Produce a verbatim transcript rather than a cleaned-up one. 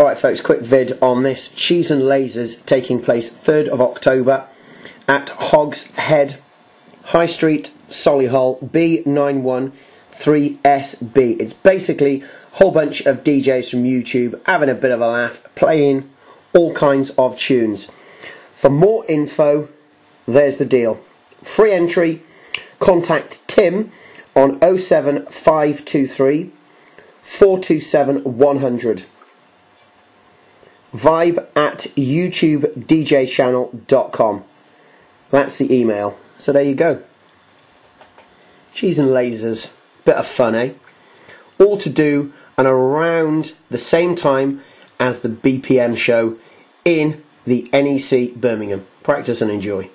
Alright folks, quick vid on this Cheese and Lasers taking place third of October at Hogshead High Street, Solihull, B nine one three S B. It's basically a whole bunch of D Js from YouTube having a bit of a laugh, playing all kinds of tunes. For more info, there's the deal. Free entry, contact Tim on oh seven five two three, four two seven, one hundred. Vibe at youtube d j channel dot com. That's the email. So there you go. Cheese and Lasers. Bit of fun, eh? All to do and around the same time as the B P M show in the N E C Birmingham. Practice and enjoy.